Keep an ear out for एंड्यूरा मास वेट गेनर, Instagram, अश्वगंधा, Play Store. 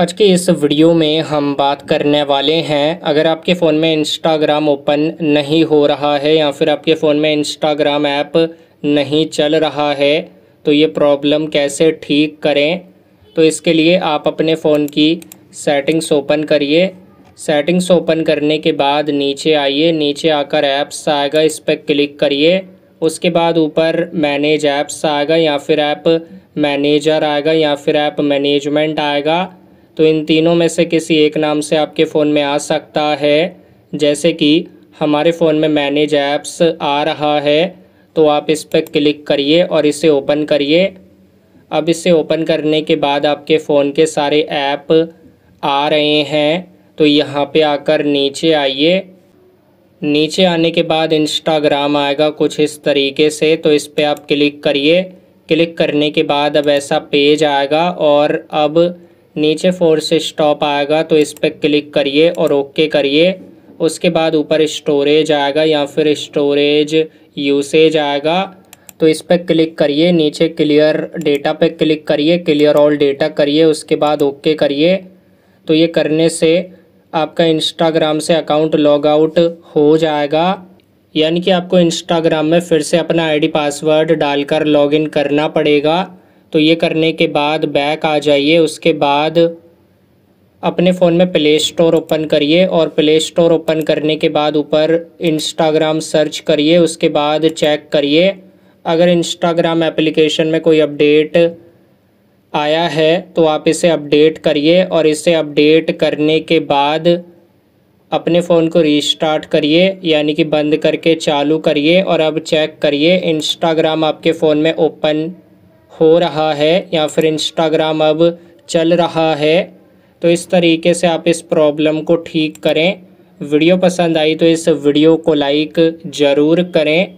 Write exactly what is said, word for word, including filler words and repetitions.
आज के इस वीडियो में हम बात करने वाले हैं, अगर आपके फ़ोन में इंस्टाग्राम ओपन नहीं हो रहा है या फिर आपके फ़ोन में इंस्टाग्राम ऐप नहीं चल रहा है तो ये प्रॉब्लम कैसे ठीक करें। तो इसके लिए आप अपने फ़ोन की सेटिंग्स ओपन करिए। सेटिंग्स ओपन करने के बाद नीचे आइए, नीचे आकर ऐप्स आएगा, इस पर क्लिक करिए। उसके बाद ऊपर मैनेज ऐप्स आएगा या फिर ऐप मैनेजर आएगा या फिर ऐप मैनेजमेंट आएगा। तो इन तीनों में से किसी एक नाम से आपके फ़ोन में आ सकता है। जैसे कि हमारे फ़ोन में मैनेज ऐप्स आ रहा है तो आप इस पर क्लिक करिए और इसे ओपन करिए। अब इसे ओपन करने के बाद आपके फ़ोन के सारे ऐप आ रहे हैं। तो यहाँ पे आकर नीचे आइए, नीचे आने के बाद इंस्टाग्राम आएगा कुछ इस तरीके से। तो इस पर आप क्लिक करिए। क्लिक करने के बाद अब ऐसा पेज आएगा और अब नीचे फोर्स स्टॉप आएगा। तो इस पर क्लिक करिए और ओके करिए। उसके बाद ऊपर स्टोरेज आएगा या फिर स्टोरेज यूसेज आएगा। तो इस पर क्लिक करिए। नीचे क्लियर डेटा पे क्लिक करिए, क्लियर ऑल डेटा करिए। उसके बाद ओके करिए। तो ये करने से आपका इंस्टाग्राम से अकाउंट लॉग आउट हो जाएगा, यानी कि आपको इंस्टाग्राम में फिर से अपना आईडी पासवर्ड डालकर लॉगिन करना पड़ेगा। तो ये करने के बाद बैक आ जाइए। उसके बाद अपने फ़ोन में प्ले स्टोर ओपन करिए और प्ले स्टोर ओपन करने के बाद ऊपर इंस्टाग्राम सर्च करिए। उसके बाद चेक करिए अगर इंस्टाग्राम एप्लीकेशन में कोई अपडेट आया है तो आप इसे अपडेट करिए और इसे अपडेट करने के बाद अपने फ़ोन को रीस्टार्ट करिए, यानी कि बंद करके चालू करिए। और अब चेक करिए इंस्टाग्राम आपके फ़ोन में ओपन हो रहा है या फिर इंस्टाग्राम अब चल रहा है। तो इस तरीके से आप इस प्रॉब्लम को ठीक करें। वीडियो पसंद आई तो इस वीडियो को लाइक ज़रूर करें।